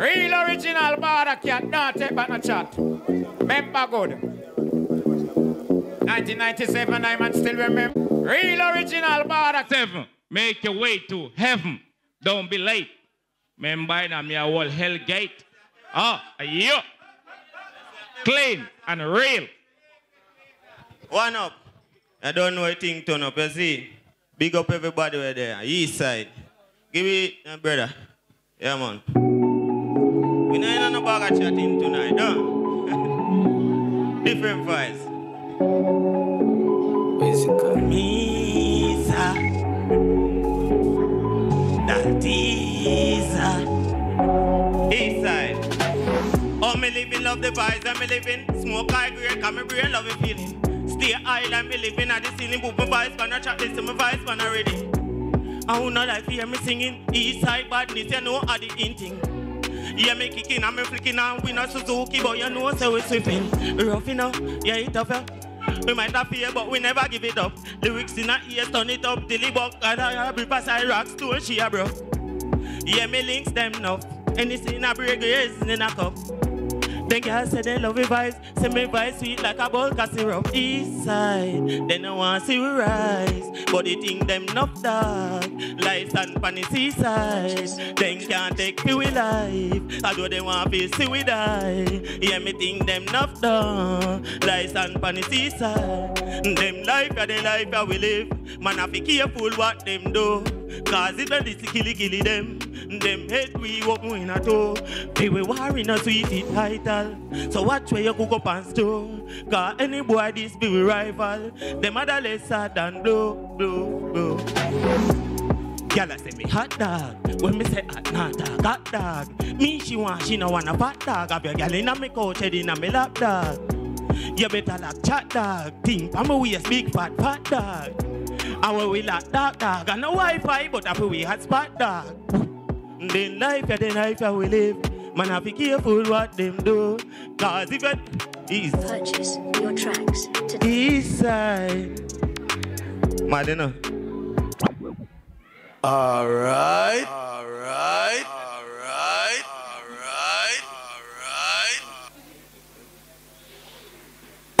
Real original Bawdacat, don't take back no chat. Remember good. 1997, I man still remember. Real original Bawdacat. Make your way to heaven. Don't be late. Remember, I'm your whole hell gate. Oh, yeah. Clean and real. One up. I don't know a thing turn up, you see. Big up everybody over there, east side. Give me a brother. Yeah, man. We not in a bag of chatting tonight, no? Different vibes. Misa. Daltiza. East side. Oh, me living love the vibes, I'm living. Smoke, I agree, come and real love the feeling. Stay island, me living at the ceiling. Boop my voice, man, I chat this to my voice, man, already. I would not like to hear me singing. East side badness, you know, at the in thing. Yeah, me kicking and me flicking and we not Suzuki, but you know, so we sweeping. Rough, you know, yeah, it tough, yeah. We might have fear, but we never give it up. Lyrics in our ears, turn it up, dilly buck, and I be pass I rocks to a sheer, bro. Yeah, me links them enough. Anything I break, is in a cup. Then girls say they love me vibes, say me vibes sweet like a bulk of syrup. East side, they no want to see we rise, but they think them enough dark, lights and pan the seaside. Then can't take me with life, although they want to see we die. Yeah, me think them enough dark, lights and pan the seaside. Them life are the life that we live, man I be careful what them do, cause it's ready to killy them. Them head we walk in a toe. They were warring us with it title. So watch where you cook up and store. Cause any boy this be we rival. Them other lesser than blow, blow, blow. Girl I say me hot dog. When me say hot dog, hot dog. Me she want, she no want a fat dog. Have your girl in a me couch, head in a me lap dog. You better like chat dog. Think I'm a waist, big fat dog. And when we like dark dog, and no Wi-Fi, but after we had spot dog. Then life at the life how we live. Man, I be careful what them do. Cause if it is purchase your tracks to East side. Madina. Alright. Alright. Alright. Alright.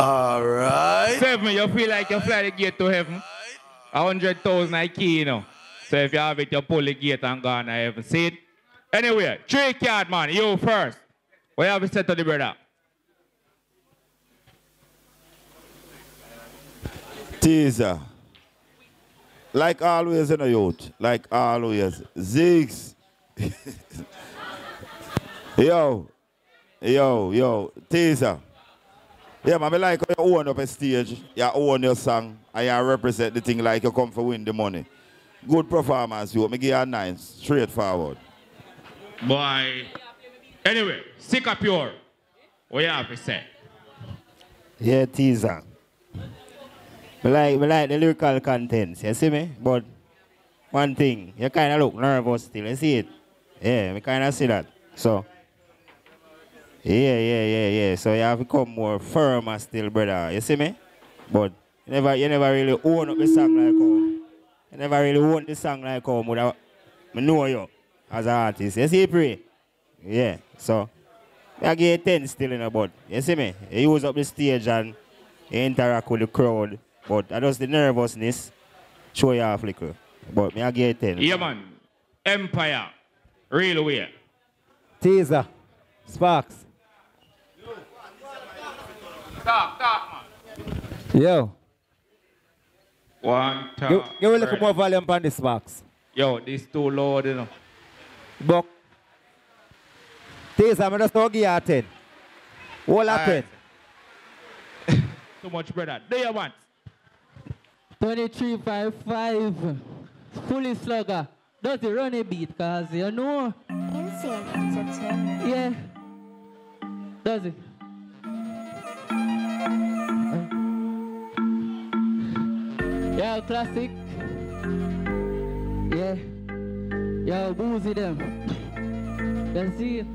Alright. Alright. Seven, you feel like you fly the gate to heaven. 100,000 I key, you know. So if you have it, you pull the gate and gone, I haven't seen it. Anyway, 3 card, man. You first. What have you said to the brother? Teaser. Like always in a youth. Like always. Ziggs. Yo. Teaser. Yeah, man, I like how you own up a stage. You own your song. And you represent the thing like you come for win the money. Good performance, you. Me give her 9, straightforward. Boy. Anyway, sick up your. What you have to say? Yeah, teaser. I like the lyrical contents, you see me? But one thing, you kind of look nervous still, you see it? Yeah, we kind of see that. So, yeah. So you have to become more firmer still, brother, you see me? But you never really own up the song like how. I never really want this song like how I know you as an artist. You see, Pre? Yeah, so I get 10 still in the board. You see me? You use up the stage and you interact with the crowd. But I just the nervousness show you a flicker. But I get 10. Yeah, man. Empire. Real way. Teaser. Sparks. Stop, man. Yo. One time. Give a little more volume on this box. Yo, this too loud, you know. Buck. This, I'm just going to give you 10. All right. 10. Too much, brother. Do you want? 2355. Fully slugger. Does he run a beat? Cause you know. Insane. Yeah. Does he? Yeah, classic. Yeah. Yeah, boozy them. That's it.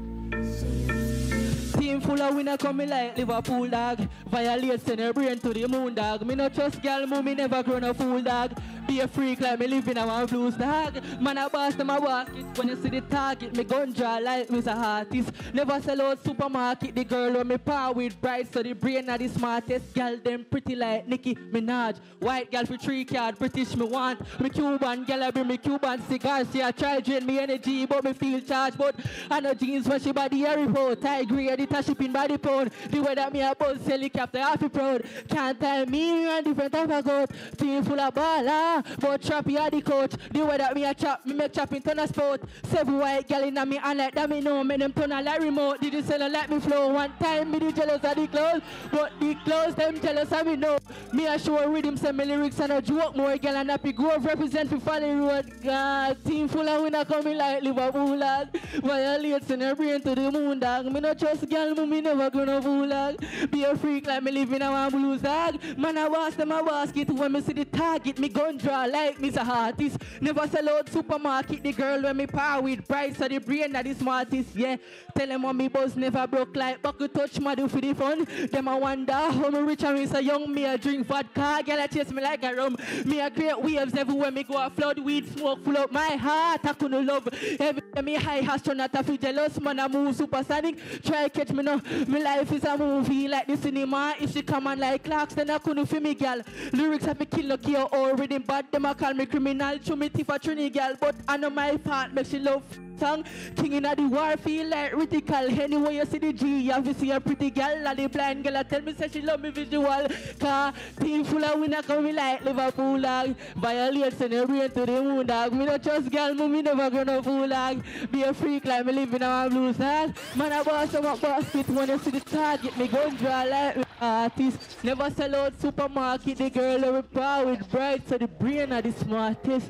Team full of winner coming like Liverpool dog. Violate send her brain to the moon dog. Me no trust girl, me never grown a fool dog. be a freak like me living on my blues dog. Man I boss them I walk it. When you see the target, me gun draw like me's a artist. Never sell out supermarket. The girl when me par with bright, so the brain are the smartest. Girl them pretty like Nicki Minaj. White girl for 3 card, British me want. Me Cuban girl I bring me Cuban cigars. She I try drain me energy, but me feel charged. But I know jeans when she body the airy boat. I agree at it shipping by the pound. The way that me a buzz sell it after half a proud. Can't tell me you a different type of goat. Team full of baller, but trappy are the coach. The way that me a chop, me make chopping turn a sport. 7 white gal inna me and like that me know. Make them turn a like remote. Did you sell a like me flow? One time me the jealous of the clothes, but the clothes them jealous of me know. Me a show rhythm, some lyrics and a joke more. Gal and Happy Grove represent for Valley Road. God, team full of winner coming like Liverpool lad. Violates in her brain to the moon dog. Me no trust gal, me never gonna fool dog. Be a freak like me living on my blues dog. Man I wash them a basket when me see the target. Me gun draw like me's a artist. Never sell out supermarket. The girl when me par with bright, so the brain that is smartest. Yeah, tell them on me boss never broke like bucket touch my do for the fun. Them I wonder how me rich and me so young. Me a drink vodka, girl I chase me like a rum. Me a create waves everywhere me go. A flood weed smoke full up my heart. I couldn't love every time me high astronaut. I feel jealous man. I move supersonic. Try catch me now. My life is a movie like the cinema. If she come on like clocks, then I couldn't feel me girl. Lyrics have me kill no kill or reading bad. Them I call me criminal. Show me teeth for Trini girl, but I know my part makes she love. Tongue. King in the war feel like reticle. Anywhere you see the G, you have to see a pretty girl. And the blind girl tell me say she love me visual. Car team full of winner coming like Liverpool lag. Violates and a brain to the moon dog. Me no trust girl, me never gonna fool lag. Be a freak like me living on my blues dog. Man I boss on my basket when you see the target. Me gun draw like me artist. Never sell out supermarket. The girl with power with bright, so the brain are the smartest.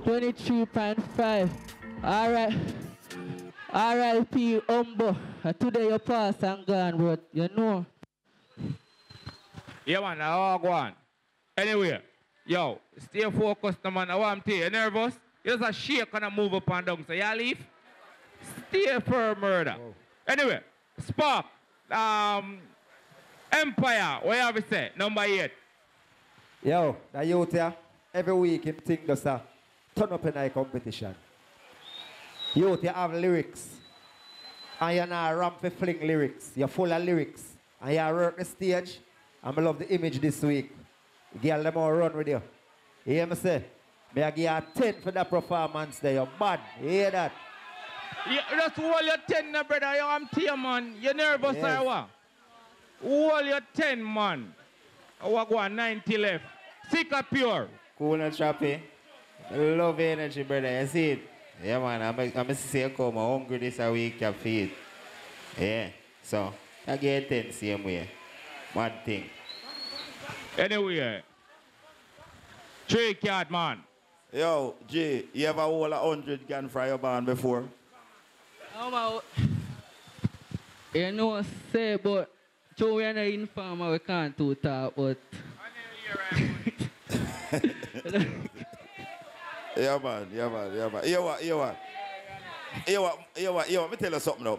23.5. Alright, R.I.P. Umbo. Today you pass and gone, bro. You know. Yeah, man, I want to go on. Anyway, yo, stay focused, man. I want to tell you, nervous? You just a shake and a move up and down, so y'all leave? Stay firm, murder. Whoa. Anyway, Spark, Empire, what you have to say? Number 8. Yo, that youth here, every week, him thing does a turn up in a competition. You have lyrics, and you're not ramp for fling lyrics. You're full of lyrics, and you're work the stage. And I love the image this week. Girl, them all run with you. You hear me say? I give you a 10 for that performance there. You're mad. You hear that? Just hold your 10, brother. I'm tear, man. You're nervous, yes. Or what? Hold your 10, man. I walk 90 left. Sick up pure. Cool and choppy. Love energy, brother. You see it? Yeah, man, I'm say come hungry this a week, I feed. Yeah, so I get 10 same way. One thing. Anyway, 3 card, man. Yo, Jay, you ever hold a 100 gun for your band before? How about, you know, say, but Joe, we're not informed, we can't do that, but. Yeah, man. You want, me tell you something now.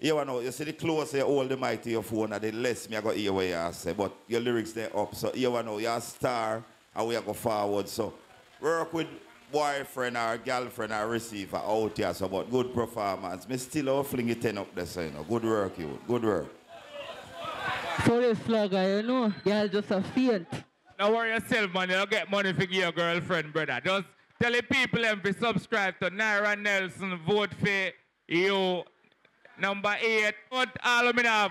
You see the closer you hold the mic to your phone, and the less me I go hear what you say, but your lyrics they're up. So you want to know, you're a star, and we go forward. So work with boyfriend or girlfriend or receiver out here, so about good performance. Me still fling it 10 up there, so you know, good work, you, good work. Sorry, slugger, you know, girl just a faint. Don't worry yourself, man. You don't get money for your girlfriend, brother. Just tell the people them to subscribe to Nyron Nelson. Vote for you. Number 8. Vote all of me now.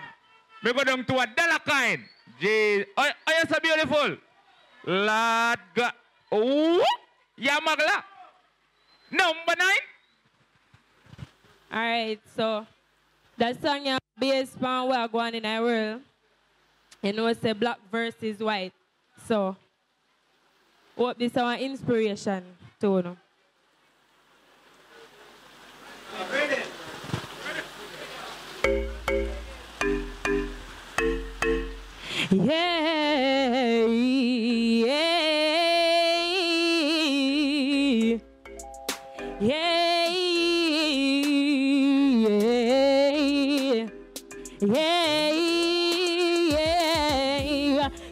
We go down to a dollar kind. Jeez. Oh, you're so beautiful. Lord God. Oh, yeah, Magla. Number 9. All right, so that song is based on where I'm going in the world. You know, it's a black versus white. So, hope this is our inspiration to know.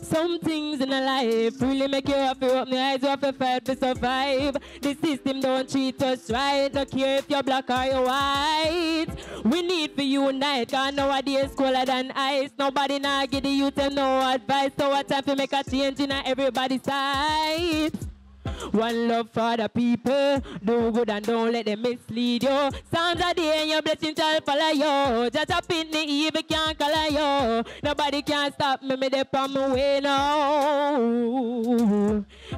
Some things in a life really make you have to open your eyes, you have to fight to survive. The system don't treat us right, no care if you're black or you're white. We need to unite, cause nowadays colder than ice. Nobody now give the youth them no advice, so what time to make a change in everybody's sight. One love for the people, do good and don't let them mislead you. Psalms are there and your blessing shall follow you. Just a pin the evil can't color you. Nobody can stop me, me dey on my way now.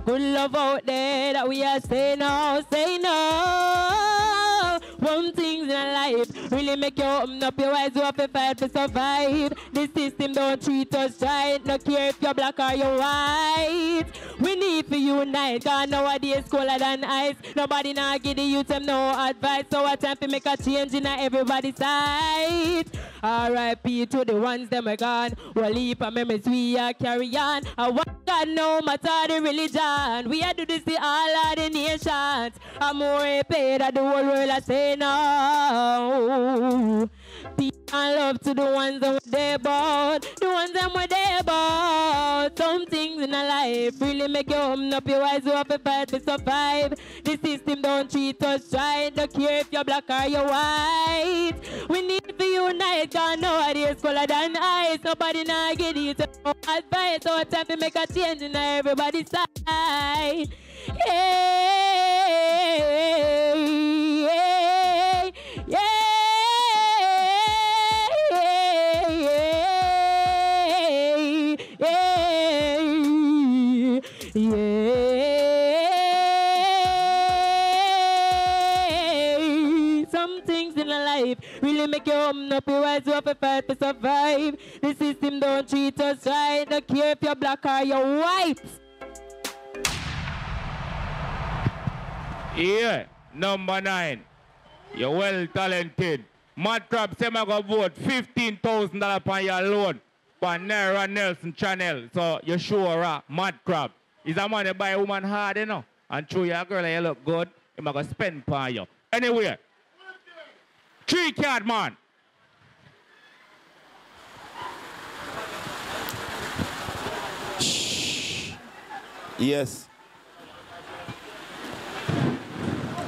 Good love out there that we are saying no, say no. One things in life really make you open up your eyes, you have to fight to survive. The system don't treat us right, no care if you're black or you're white. We need to unite, nowadays colder than ice. Nobody now give the youth them no advice, so what time to make a change in everybody's sight. R.I.P. to the ones them are gone. Well, leap and memories we are carry on. I want God no matter the religion. We are do this to all of the nations. I'm more paid that the whole world I say no. Peace and love to the ones that were there about. The ones that were there about. Some things in a life really make you open up your eyes, you have to fight to survive. The system don't treat us right, don't care if you're black or you're white. We need to unite, cause nowadays colder than ice. Nobody now get it, no advice, so time to make a change in everybody's side. Hey, hey, hey. Yeah. Some things in life really make you open up your eyes, you have to fight to survive. The system don't treat us right, don't care if you're black or you're white. Yeah, number 9. You're well talented. Mad Crab say I go vote $15,000 on your loan on Nyron Nelson channel. So you sure are Mad Crab. Is a man that buy a woman hard, you know? And through your girl, you look good. You might go spend for you. Anyway, 3 card man. Yes.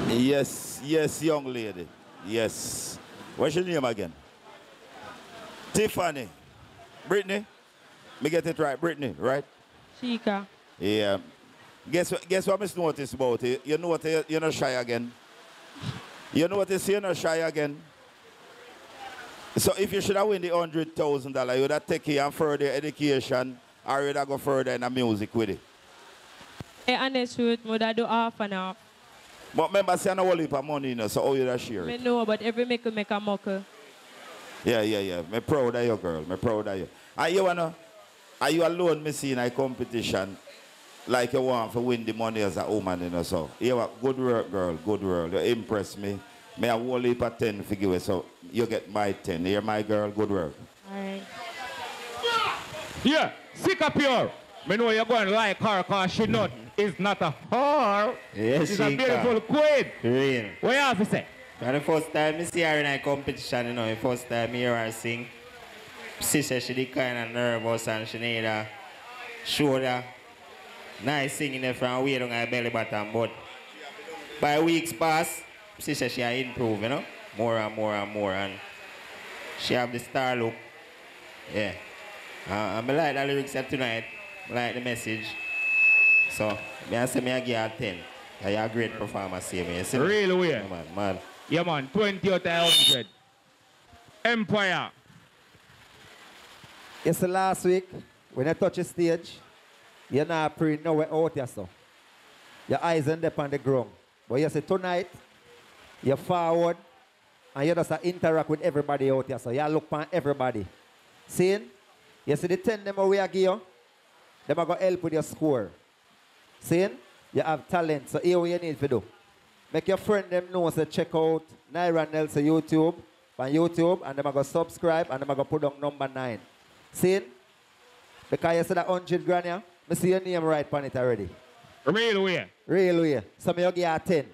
Yes, yes, young lady. Yes. What's your name again? Tiffany. Brittany. Me get it right, Brittany, right? Chica. Yeah. Guess what Miss noticed about it? You know what, you're not shy again. You know what they say, you're not shy again. So if you should have win the $100,000, you would have taken it and further education, or you would have go further in the music with it. And the truth, I would have do half and half. But remember, say I don't want to money, you know, so how you would share it? I know, but every make you make a muckle. Yeah, yeah, yeah. I'm proud of you, girl. I'm proud of you. And you wanna... Are you alone, missing a competition like you want to win the money as a woman, you know, so. Yeah, good work, girl, good work. You impress me. May I whole heap of 10 for give it, so you get my 10. Here, my girl, good work. All right. Yeah, sick up here. I know you're going to like her because she not, is not a whore. Yes, she's a beautiful queen. Real. What else you say? For the first time I see her in a competition, you know, the first time I hear her sing. She said she did kind of nervous and she need a shoulder. Nice singing there from way down her belly button, but by weeks past, she said she improved, you know, more and more and more. And she have the star look. Yeah. And I like the lyrics of tonight. I like the message. So, I say I give her 10. You're a great performer, see me. You see real me? Weird. Man, man. Yeah, man. 20 out of 100. Empire. Yes, so last week, when I touch the stage, you're not praying nowhere out here, so. Your eyes end up on the ground. But you see, tonight, you're forward, and you just interact with everybody out here, so you look upon everybody. Seeing? You see the 10 them we are giving you, they're going to help with your score. Seeing? You have talent, so here what you need to do. Make your friend them know, so check out Nyron Nelson YouTube, on YouTube, and they're going to subscribe, and they're going to put on number 9. See? Because you said that 100 grand, yeah? I see your name right on it already. Real way. Real way. So you give her 10.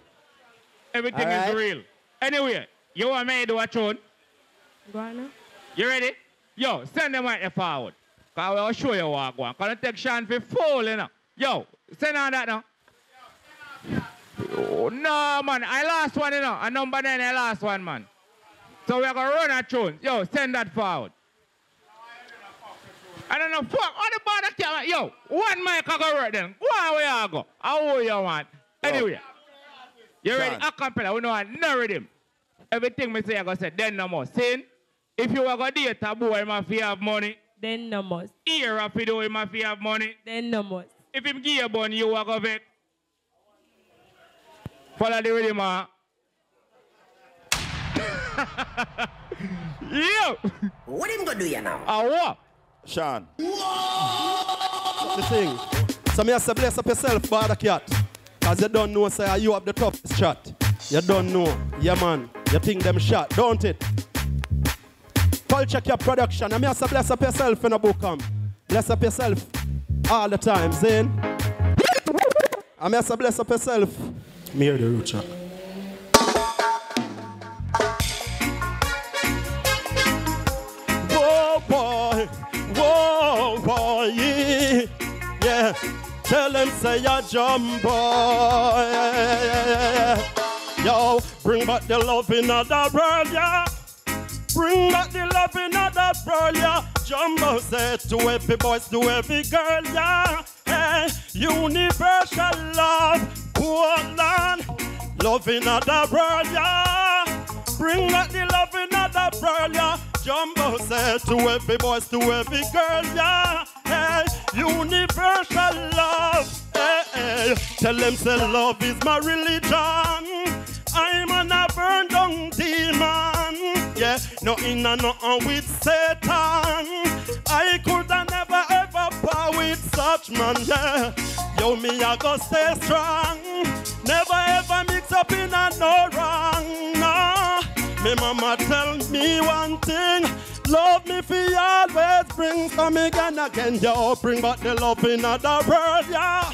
Everything right? Is real. Anyway, you want me to do a tune? Go on now. You ready? Yo, send them right there forward. Cause we will show you what I want. Cause it take Sean for fool, you know. Yo, send on that now. Oh, no, man. I lost one, you know. A number 9, I lost one, man. So we are going to run a tune. Yo, send that forward. I don't know, fuck. On the border camera. Yo, one mic I go work then. Go on where I go. How you want. Anyway. You ready? A cappella. We don't want no rhythm. Everything me say, I go say, then no more. Sin. If you were going to date a boy, if you have money. Then no more. Ear up, you do him if you have money. Then no more. If him give you money, you walk off it. Follow the rhythm, man. Yeah. What him gonna do you now? What? Sean. Whoa! The thing. So me has to bless up yourself, Bawdacat. Cause you don't know, say, you have the toughest shot. You don't know. Yeah, man. You think them shot, don't it? Culture your production. I mean, so bless up yourself in a book. Bless up yourself all the time, Zane. I mean, so bless up yourself. Me hear the root shot. Whoa boy, yeah. Yeah. Tell him say a jump boy. Yeah, yeah, yeah. Yo, bring back the love in other world, yeah. Bring back the love in other world, yeah. Jumbo said to every boys, to every girl, yeah. Hey, universal love, Portland. Love in other world, yeah. Bring back the love in other world, yeah. Jumbo said to every boys, to every girl, yeah. Hey, universal love, hey, hey. Tell them say love is my religion. I'm an a-burn down demon. Yeah, no in and no on with Satan. I coulda never ever part with such man, yeah. Yo, me I go stay strong. Never ever mix up in a no wrong, no. Me mama tell me one thing. Love me for always brings come again again, yo. Bring back the love in other world, yeah.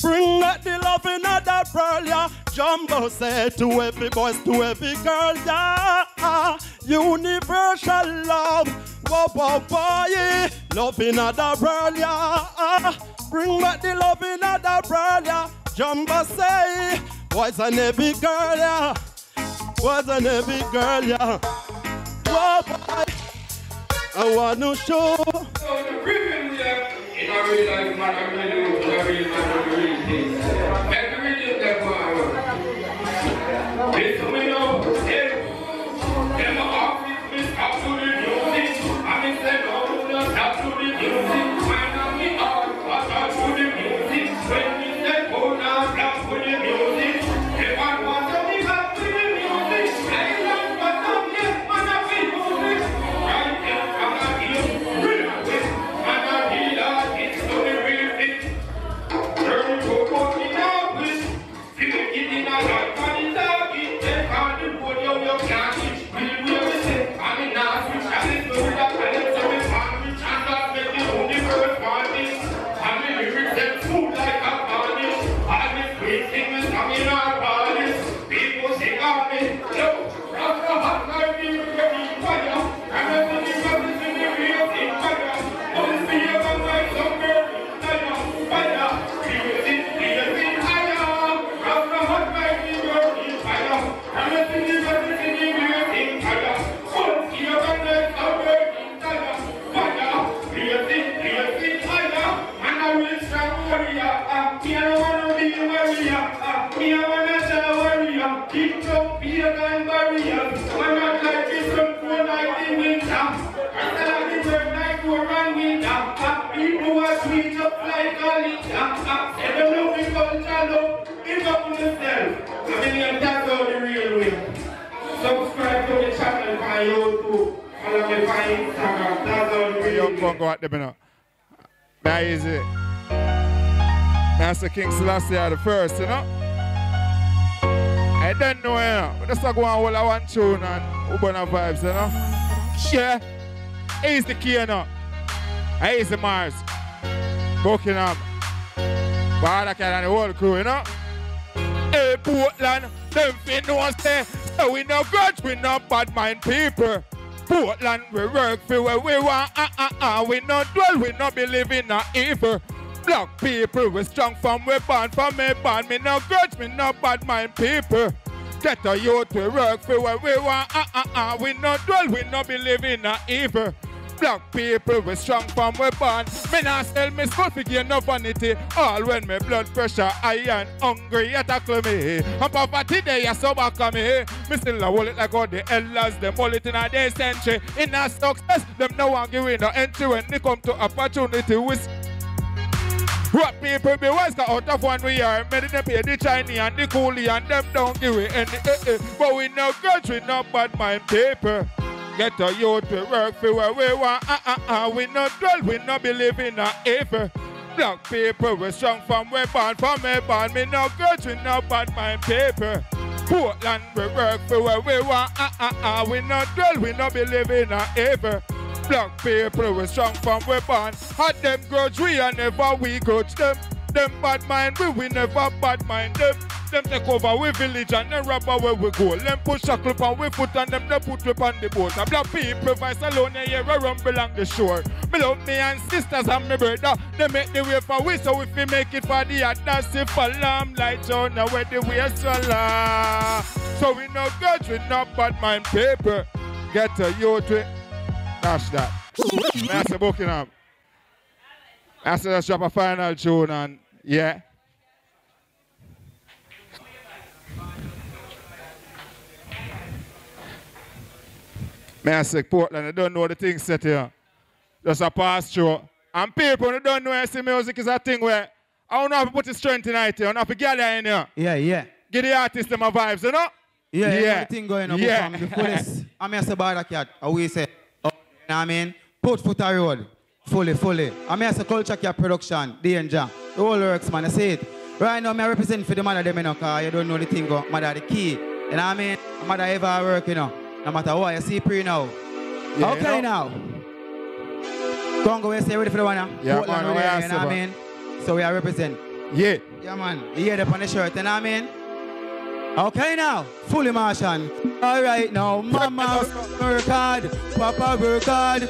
Bring back the love in other world, yeah. Jumbo said to every boys, to every girl, yeah. Universal love, whoa, whoa, boy, yeah. Love in other world, yeah. Bring back the love in other world, yeah. Jumbo say, boys and every girl, yeah. Boys and every girl, yeah. Whoa, boy, I want to show. So the reason that in our real life, man, I'm going to do very much of real things. Every day that I work. This window, in my office, up to the music. I'm in the window, up to the music. When I'm in office, up to the music. When we say, oh, now, up to the music. If I want to be up to the music, I love what I'm here, man, I'm in music. I'm here, I'm not here, real quick. I'm not here, it's only real quick. Turn it over, me now, please. Give it, give it, I got money now. That is it. Master King Selassie are the first, you know. I don't know, you know. We just go and hold a one tune and Ubuntu vibes, you know. Yeah. He's the key, you know. He's the Mars. Buckingham. Bawdacat and the whole crew, you know. Hey, Portland, them fin don't say. We no grudge, we no bad mind people. Portland, we work for where we want. We not dwell, we not believe in a evil. Black people, we strong from we born, from me born. Me no grudge, me no bad mind people. Get a youth, we work for where we want. We not dwell, we not believe in a evil. Black people, we strong from we born. Me not sell me school figure, no vanity. All when me blood pressure high and hungry, you tackle me. And poverty they are so back on me. Me still a wallet like all the elders, them hold it in a day century. In a success, them no one give in no entry when they come to opportunity. What people be wise, out of one we are. Many them pay the Chinese and the coolie and them don't give it any. But we no grudge, we no bad mind people. Get a youth to work for where we want. We no dwell, we no believe in a evil. Black people, we strong from we born, from me born. Me no grudge, we no bad mind people. Portland, we work for where we want. We no dwell, we no believe in a evil. Black people, we strong from we born. Had them grudge, we and never we grudge them. Them bad mind, we never bad mind them. Them take over we village and then rob where we go. Them push shackle on we foot and them they put whip on the boat. And black people vice alone and hear a rumble on the shore. Me love me and sisters and me brother. They make the way for we, so if we make it for the others, if alarm light on now where the way is alarm. So we no grudge, we no bad mind paper. Get a youth with that's that. That's a Buckingham. That's let's drop a final tune and yeah. I say Portland, I don't know the thing set here. Just a pass through. And people who don't know see music is a thing where I don't know how to put the strength tonight here. I don't have to gather in here. Yeah, yeah. Give the artist them a vibes, you know? Yeah, yeah. Everything going on. Yeah. Before this, I mean, I say Bawdacat. I always say, oh, you know what I mean? Put foot a road. Fully, fully. I mean, I say culture care production, danger. The whole works, man. I say it. Right now, I represent for the man of them, you know, because you don't know the thing, but mother the key. You know what I mean? Mother ever work, you know. No matter what, you see pre now. Yeah, okay, you know. Now. Congo, we say ready for the one now. Yeah, Portland, man, you know what I mean? So we are representing. Yeah. Yeah, man. You hear them on the shirt, you know what I mean? Okay, now. Fully Martian. All right, now. Mama work hard. Papa work hard.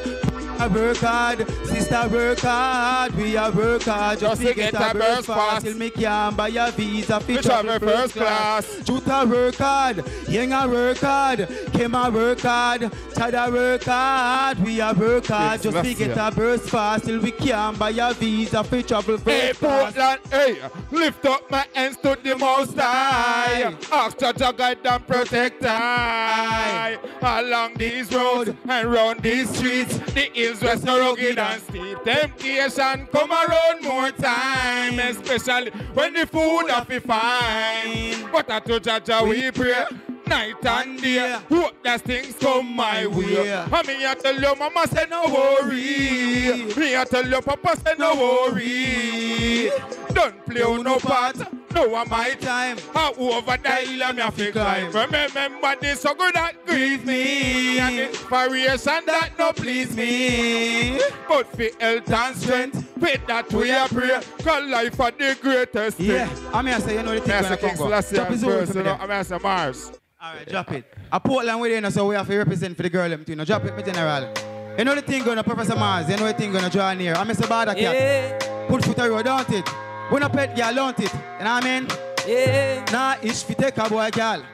I work hard. Sister work hard. We are work hard. Just to get a birth pass. Till me can buy a visa. Fish on my first class. Juta work hard. Yenga work hard. Kema work hard. Chada work hard. We are work hard. Just to get a birth pass. Till we can buy a visa. Fish travel first hey, class. Portland, hey, lift up my hands to the Most High. Ask to guide and protect I. Along these roads and round these streets. The hills west are rugged and steep. Temptation come around more time, especially when the food are fine. But I told Jaja we pray night and day. Hope that things come my way. And me I tell your mama say no worry. Me I tell your papa say no worry. Don't play on no part. No on my time. How over the hill I have to climb. Remember the struggle that grieve me, and the variation that no please me. But for health and strength, with that we are pray. Cause life are the greatest thing. Yeah, I mean I say you know the thing when I come go. Drop his own for me there. I mean I say Mars. Alright, drop it. A Portland with you know, so we have to represent for the girl them too. Now drop it me general. You know the thing going to Professor Mars, you know the thing going to draw near. I mean say Bawdacat. Yeah. Put foot on road, don't it? We no pet girl, don't it? You know what I mean? Yeah. Nah, it's for take a boy girl.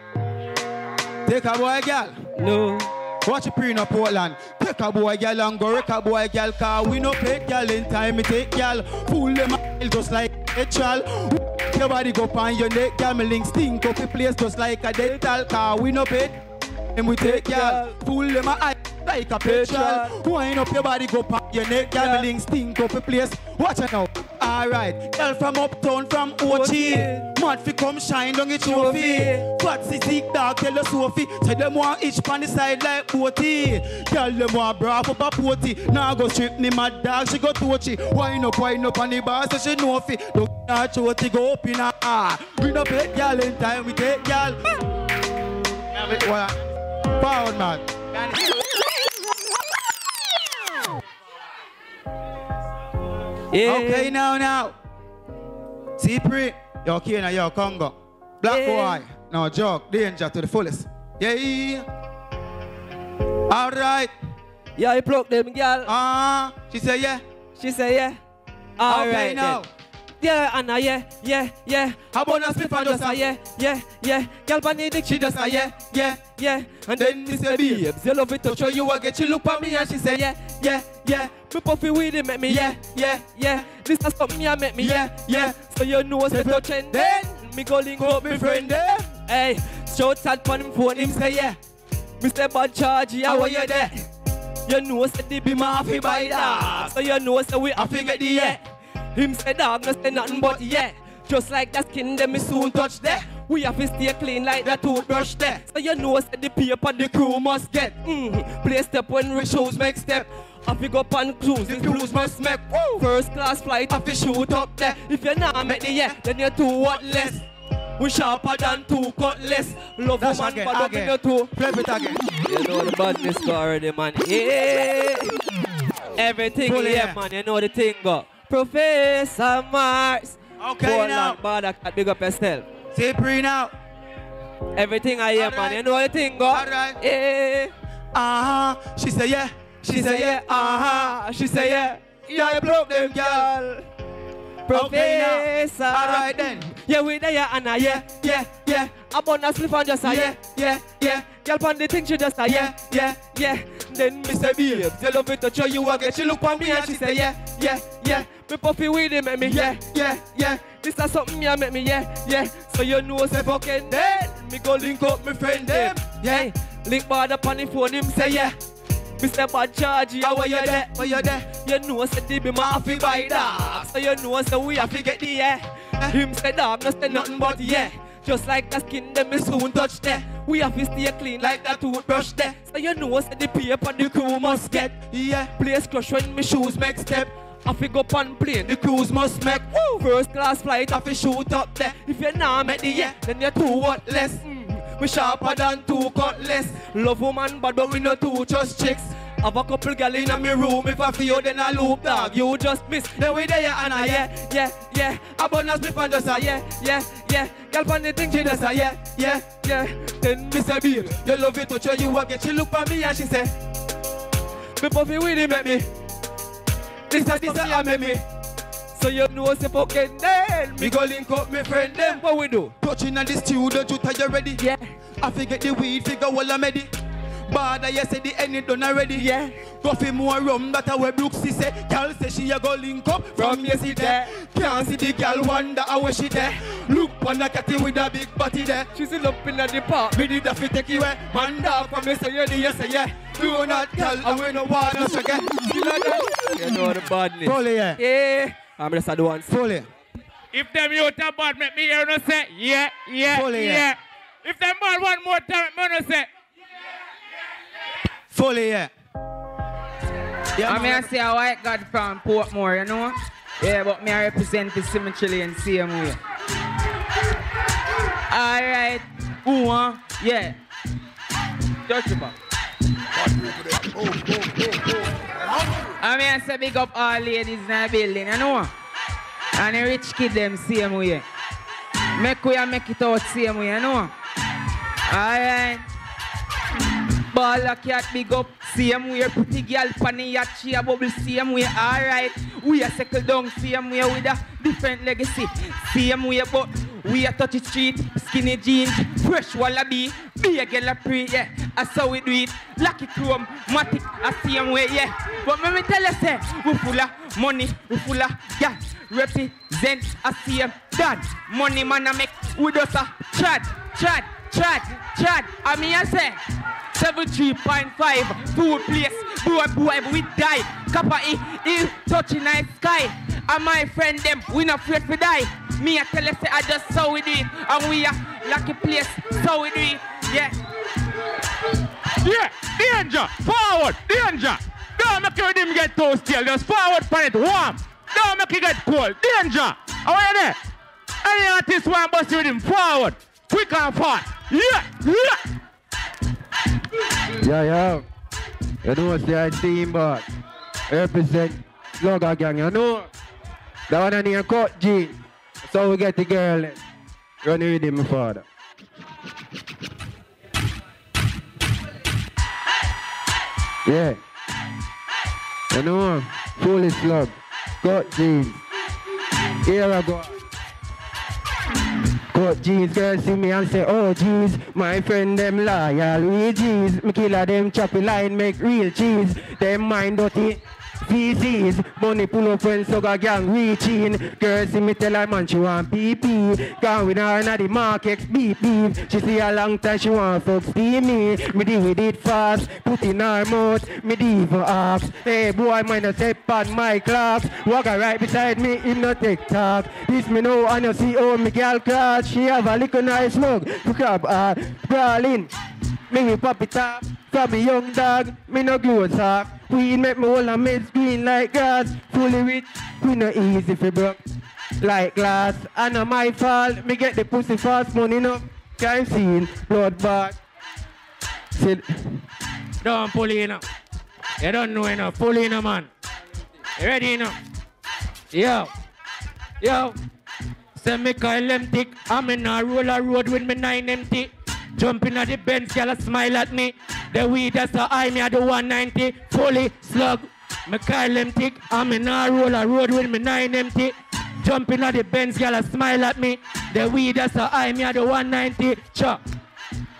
Take a boy girl. No. Watch you pre in Portland. Take a boy girl and go wreck a boy girl. Cause we no pet girl in time, we take girl. Fool them a just like a child. Your body go pan your neck, girl. Me links stink up the place just like a dental. Cause we no pet and we take girl. Fool them a like a petrol. Wind up your body go pan your neck, girl. Me links stink up the place. Watch it now. Alright, girl from uptown, from Ochi. Mad fi come shine down the trophy. Patsy sick dog tell us Sophie. Tell them want itch pan the side like Poti. Tell them want bra up a Poti. Now go strip me mad dog, she go Tochi. Wine up on the bar so she know fi. Don't not Tochi go up in her ah. We no play girl in time, we take girl. Pound man. Yeah. Okay, now. See, pre, you're here now, you're Congo. Black boy, no joke, danger to the fullest. Yeah. All right. Yeah, you pluck them, girl. She said yeah. She said yeah. All right now. Then. Yeah, Anna, yeah, yeah, yeah. How about us people just a yeah, yeah, yeah. Girl, Benedict, she just a yeah, yeah, yeah. And then me say, babes, you love it to show you again. She look at me and she say, yeah, yeah, yeah. Me puffy with it, make me yeah, yeah, yeah. This is something me make me yeah, yeah. So you know what's the trend then. Me go link up me friend then. Hey, shout out on him phone, him say yeah. Me say, bad charge, how are you there? You know what's the be my happy by that. So you know what's the way I figure the yeah. Him said, I'm not saying nothing but yeah. Just like that skin, then me soon touch there. We have to stay clean like that toothbrush there. So you know, said the paper the crew must get. Play step when we shows make step. I pick up and cruise, the cruise must make. Woo. First class flight, have to shoot up there. If you're not make the yeah, then you're too worthless. We sharper than two cutlass. Love that's woman, again, but again. Love in the two. Play it again. You know the badness go already, man. Yeah. Everything here, yeah, man. You know the thing go. Professor Mars. Okay, Portland, now. Bawdacat, big up yourself. Say pre now. Everything I hear, all man. Right. You know the thing, go. All right. Yeah. She say yeah. She say yeah. She say yeah. Yeah, you broke them, girl. Professor. All right then. Yeah, we there, yeah, Anna. Yeah, yeah, yeah. I'm on a slip on just a yeah, yeah, yeah. Girl, on the thing, she just a yeah, yeah, yeah. Then me say, babe, you love it to show you again. She look at me and she say yeah, yeah, yeah. Me puffy with it, make me yeah, yeah, yeah. This is something me make me yeah, yeah. So you know say fucking dead. Me go link up me friend them. Yeah, link bad up on the phone him say yeah. Mr. Bad charge, yeah, where you there? Where you there? You know say they be my happy by that. So you know say we have to get the yeah. Him say that I'm not saying nothing but yeah. Just like that skin, them me soon touch there. We have to stay clean like that toothbrush there. So you know said the paper the crew must get. Yeah, place crush when me shoes make step. I fi go on plane, the cruise must make. Woo. First class flight, I fi shoot up there. If you not make the yeah, then you're too worthless. We sharper than two cutlass. Love woman, but we no two just chicks. Have a couple girl in my room. If I feel then I loop dog, you just miss. Then we there and I yeah, yeah, yeah. I burn a slip and just a yeah, yeah, yeah. Girl on the thing she just a yeah, yeah, yeah. Then me say, babe, you love it to show you again. She look at me and she say, me puffy with him at me. This a me me. So you know say fucking then. Me go link up me friend them. What we do? Touching on the student, you tired ready? Yeah. I forget the weed, figure what I'm ready. Bada, yes, the end done already, yeah. Go for more rum, that away Brooks, she say. Girl say she a go link up from yesterday. Can't see the girl wonder how she there. Look on the catty with a big body there. She still up in the park, we did the fit take you away. Man down from me, say yeah, yes, yeah. Do not tell, I will not want us again. You know the badness. Fully, yeah. Yeah. I'm just at once. Fully. If them youth are bad, make me hear no say, yeah, yeah, fully, yeah, yeah. If them bad one more time, make me no say. Fully, yeah. Yeah, I'm here to say a white god from Portmore, you know? Yeah, but me I represent the cemetery in the same way. All right. Who, huh? Yeah. Judge about. I'm here to say big up all ladies in the building, you know? And the rich kids, them same way. Make we make it out same way, you know? All right. Bawdacat big up, same way, pretty girl, funny, yachi, a bubble, same way, alright. We are settled down, same way, with a different legacy. Same way, but we are touchy street, skinny jeans, fresh wallaby, be a girl a pre, yeah. That's how we do it. Lucky chrome, matic, a same way, yeah. But let me tell you, say, we full of money, we full of gas, represent a same dad. Money man a make, we just a trad. I mean, I say, 73.5, two place, boy, we die. Kappa is touching night sky. And my friend them, we not afraid to die. Me, I tell you, I just saw we do it. And we are lucky place, so we do it. Yeah. Yeah, danger, forward, danger. Don't make them get toast still, just forward for it, warm. Don't make it get cold, danger. How are you there? Any artist want to bust with him, forward, quick and fast. Yeah, yeah. Yeah, yeah. You know it's your team, but represent Logger Gang, you know? That one I need a cut, G. So we get the girl. Run with him, my father. Yeah. You know, fully slug. Cut jeans. Here I go. Cut jeans, girls see me and say, oh jeez, my friend them loyal, we jeez. Me killer them choppy line, make real cheese. Them mind dirty. VCs, money pull up when so gang reaching. Girls see me tell her man she want PP. Gone with her na the market BP. She see a long time she want fuck see me. Me deal with it fast, put in her mouth, me deal for apps. Hey boy, mind a step on my clocks. Walker right beside me, him no take talk. This me know and you see how me girl class. She have a little nice look, to grab her. Brawling, me will pop it up. From me young dog, me no grown sock. Queen make me all a meds green like grass. Fully rich, we no easy for broke like glass. And on my fault, me get the pussy fast money no crime scene, blood bath. Sit. Don't pull in up. You don't know enough. Pull in up, man. You ready enough? Yo. Yo. Send me coil empty. I'm in a roller road with me 9 empty. Jumping at the bench, y'all smile at me. The weed that's the eye, me at the 190. Fully slug, me call them tick. I'm in a roller road with me 9 empty. Jumping at the bench, y'all smile at me. The weed that's the eye, me at the 190. Chuck.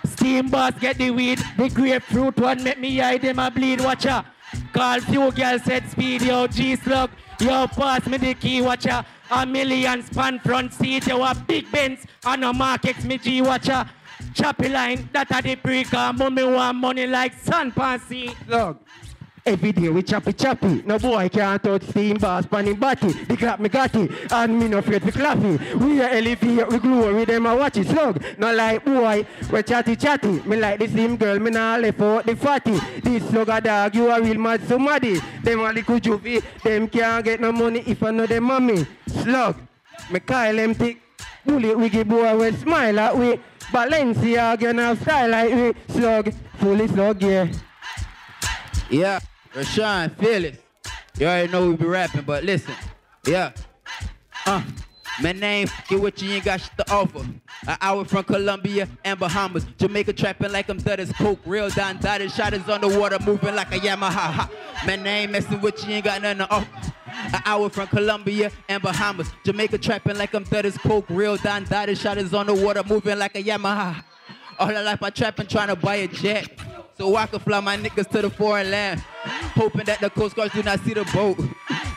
Steam boss get the weed. The grapefruit one make me eye them a bleed. Watch out. Call few girls set speed, yo G slug. Yo pass me the key, watch out. A million span front seat, yo a big Benz. And a market me G, watch out. Choppy line, that are the breaker. Mommy want money like sun pansy. Look, every day we choppy. No boy can't touch steam bars, panning batty. The clap me got it, and me no afraid to clappy. We are elevate, we glory, them a watch it. Slug, not like boy, we chatty. Me like the same girl, me nah left out the fatty. This slug a dog, you a real mad somebody. Them a little juvie, them can't get no money if I know them mommy. Slug, me call them thick. Bully, wiggy boy, we smile at we. Balenciaga and have style like me. Slug, fully slug, yeah. Yeah, Rashawn Phillips. You already know we be rapping, but listen. Yeah. My name, get what you ain't got shit to offer. An hour from Colombia and Bahamas. Jamaica trapping like I'm dead as coke. Real Don Dotted shot is underwater, moving like a Yamaha. My name, messing with you ain't got nothing to offer. An hour from Colombia and Bahamas. Jamaica trapping like I'm dead as coke. Real Don Dotted shot is on the water, moving like a Yamaha. All her life I trapping, trying to buy a jet. So I can fly my niggas to the foreign land. Hoping that the Coast Guards do not see the boat.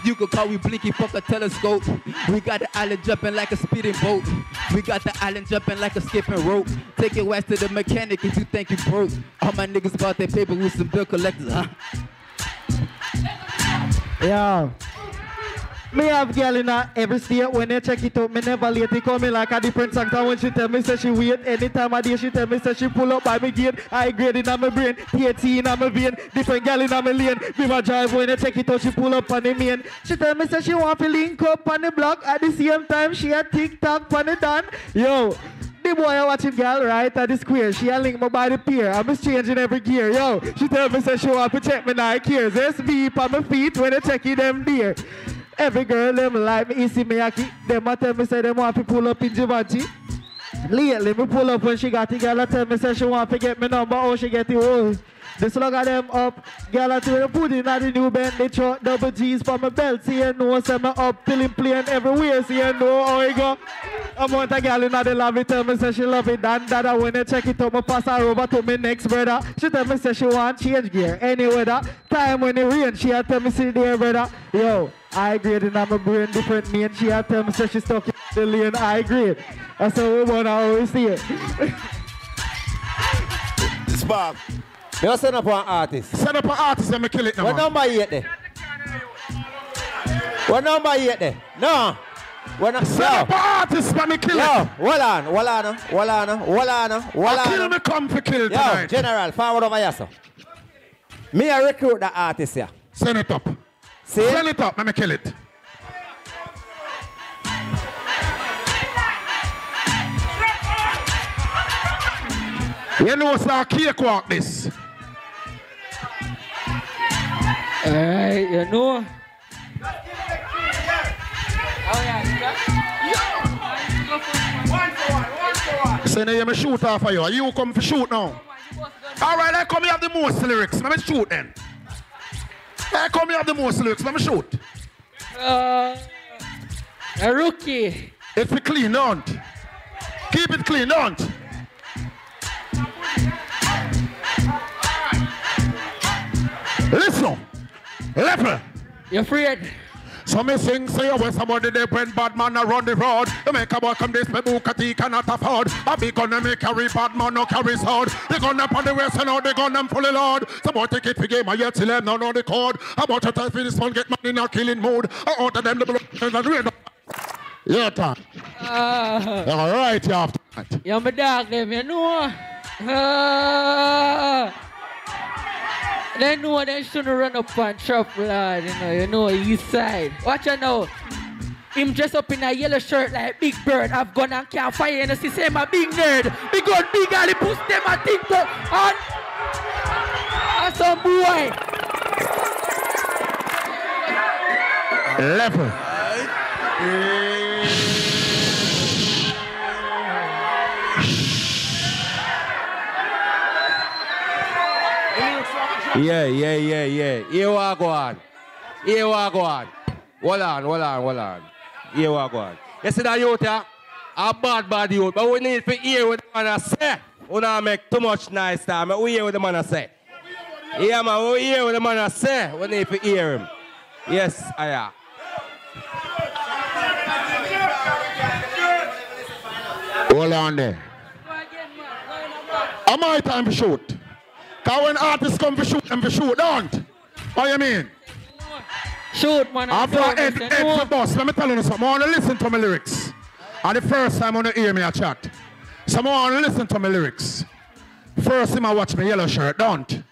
You could call we blinky, fuck a telescope. We got the island jumping like a speeding boat. We got the island jumping like a skipping rope. Take it west to the mechanic if you think you broke. All my niggas bought their paper with some bill collectors, huh? Yeah. Me have girl in every state. When they check it out, me never late. They call me like a different actor. When she tell me say she wait, anytime a day she tell me say she pull up by me gate. I grade in my brain, TAT in my vein. Different girl in my lane. Me my drive when they check it out, she pull up on the main. She tell me say she want to link up on the block. At the same time, she a TikTok on the dance. Yo. The boy I watching girl right at the square. She a link me by the pier. I'm just changing every gear. Yo, she tell me say she want to check me now. Cares SV on my feet when they check it them dear. Every girl them like me, Issy Miyake. Them a tell me say them want to pull up in Givenchy. Lately me pull up when she got the girl. I tell me say she want to get me number. Oh, she get the whole. The slug of them up, girl I tell the pudding at the new Bentley truck. Double G's for my belt, see you know, send me up till him playing everywhere, see you know how it go. I want a girl in the lobby, tell me say she love it, and that I when I check it up, I pass her over to my next brother. She tell me say she want change gear, any weather. Time when it rain, she tell me see there brother. Yo, I grade in my brain, different name, she tell me say she stuck in the lane, I grade. That's how we wanna always see it. It's Bob. You send up an artist. Send up an artist and me kill it now. What number you at there? What number you at there? No. Send up an artist and me kill it. Yo, hold on. Kill me come for kill tonight. Yo, General, forward over here, sir. Me a recruit the artist here. Send it up. See? Send it up and me kill it. You know it's our cake walk this. Hey, you know. So now you may shoot off of you. You come for shoot now. Alright, I come you have the most lyrics. Let me shoot then. How come you have the most looks? Let me shoot. A rookie. It's clean, don't. Keep it clean, don't. Listen. Leper. You're afraid. Some sing, say, I was somebody there when bad man around the road. You make a welcome this, but Bukati cannot afford. I be gonna make carry bad man, no carry sword. They gonna put the west and all they gonna fully load. Somebody take it for game, I yet till them, no, no, the code. I want to tell you this one, get money in a killing mood. I order them the blood. Yeah, time. All right, you have to. You're my dog, them, you know. They know they shouldn't run up and trap, lad, you know, east side. Watch out now. Him dressed up in a yellow shirt like Big Bird. I've gone and can't fire, and see him a big nerd. Big old big alley push them a TikTok and some boy. Level. Yeah. Here we go on. Hold on. Here we go on. You see that youth, a bad youth. But we need to hear what the man say. We don't make too much nice time. We hear what the man say. Yeah, man, we hear what the man say. We need to hear him. Yes, I am. Hold on there. Am I time to shoot? Because when artists come to shoot, them to shoot, don't. What do you mean? Shoot, man. After head for bus, let me tell you something. I want to listen to my lyrics. And the first time I want to hear me a chat. Someone want to listen to my lyrics. First time I watch my yellow shirt, don't.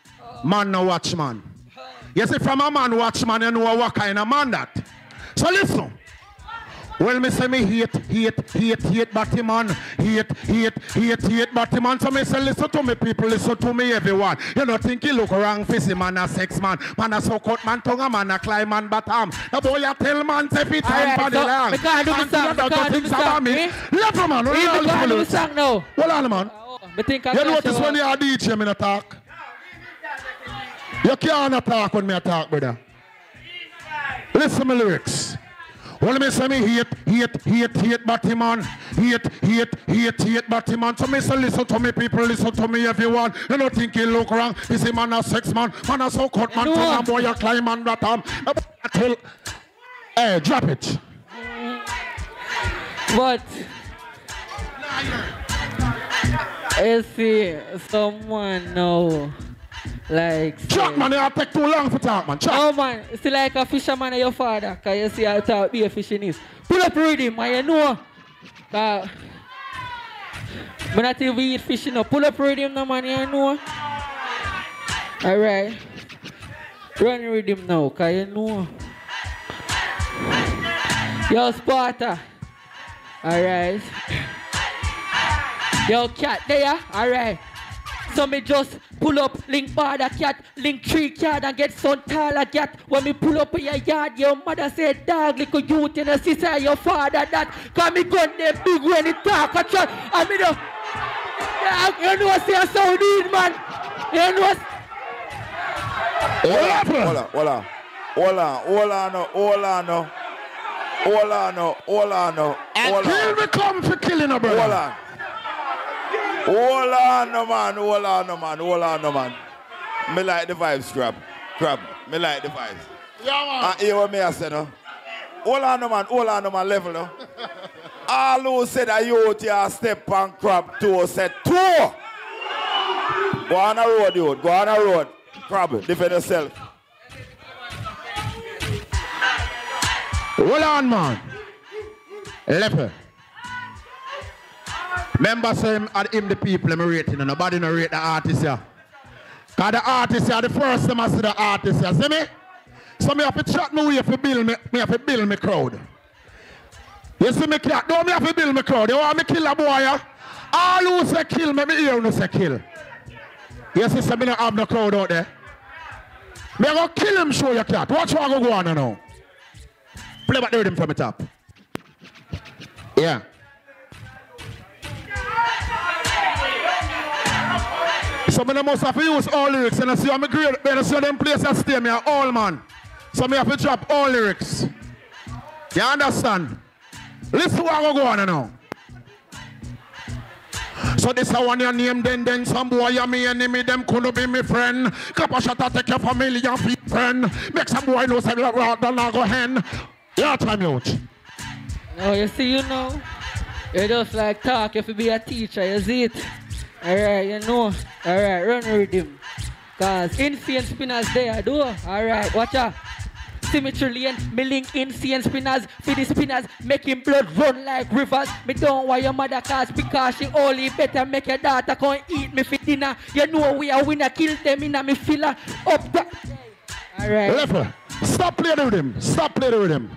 Man no watch man. You see, from a man watch man, you know what kind of man that. So listen. Well, me say me hate Batman. Hate Batman. So me say, listen to me, people, listen to me, everyone. You know, think he look wrong, fizzy man, a sex man. Man, a so cut man, tongue man, a climb man, batam. The boy, a tell man, every time, body land. I can't do the song. Hold on, man. You notice when you are DJ, me not talk. You can't talk when me talk, brother. Listen to my lyrics. Well, me say me hate Batman. Hate Batman. So me say listen to me people, listen to me everyone. You don't think he look wrong. You see man a sex man. Man a so cut man. Turn a boy a climb man that arm. Hey, drop it. What? I see someone now. Like Chuck man, it'll take too long for talk man. Chuck. Oh man, it's like a fisherman and your father, cause you see how to be a fishing is. Pull up rhythm, man, you know. But not even eat fish, you know. Pull up rhythm now, man, you know. Alright. Run rhythm now, cause you know. Yo Sparta. Alright. Yo cat there, alright. So me just pull up, link Bada Cat, link tree cat, and get some taller cat. When me pull up in your yard, your mother said, dog, little youth in a sister, your father, that. Cause me gun them big when it talk a trot. And me the dog, you know what I so need, man. You know what? Hold on. And kill me come for killing a brother. Hold on. Hold on, man. Me like the vibes, Crab. Me like the vibes. Yeah, man. And hear what me I say, no? Hold on, man. Level, no? All who say that you here step on Crab 2, say 2. Go on a road. Crab, defend yourself. Hold on, man. Leper. Remember, same at him the people I'm rating, and nobody no rate the artist here. Cause the artist here, the first time I see the artist here, see me? So me have to chat my way for build me crowd. You see me cat? Don't me have to build me crowd. You want me kill a boy? Yeah? All who say kill, me hear who say kill. You see, so me don't have no crowd out there. Me go kill him, show your cat. Watch what I go on now. Play back the rhythm from the top. Yeah. So I must have to use all lyrics. And I see I'm great. I see them places that stay me all, man. So I have to drop all lyrics. You understand? Listen to what I'm going on now. So this I want your name, then some boy are me enemy, them could be me friend. Couple shot to take your family and be friend. Make some boy know something rather than I go hen. Your time out. Oh, you see, you know, you just like talk, if you be a teacher, you see it. Alright, you know, alright, run with him. Cause insane spinners there, do. Alright, watch out. Symmetry lane, me link insane spinners, feed the spinners, making blood run like rivers. Me don't want your mother cause because she only better make your daughter come eat me for dinner. You know we are winner, kill them in a me filler up the. Alright. Leffer, stop playing with him. Stop playing with him.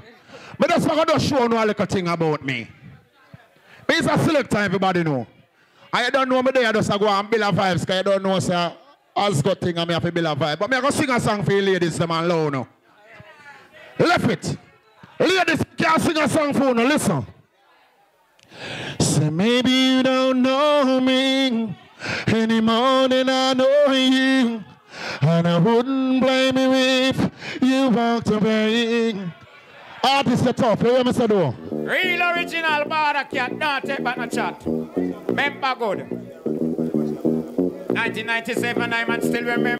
But that's not gonna show no little thing about me. But it's a select time, everybody know. I don't know me there, I just go and build a vibes, because I don't know, sir, all's good thing I have to build a vibe. But I go sing a song for you ladies, them and low now. Left it. Ladies, can't sing a song for you now, listen. So maybe you don't know me anymore than I know you, and I wouldn't blame you if you walked away. Artist the top, you hear me say do? Real original Bawdacat, don't take back no chat. Remember good. 1997, I'm still remember.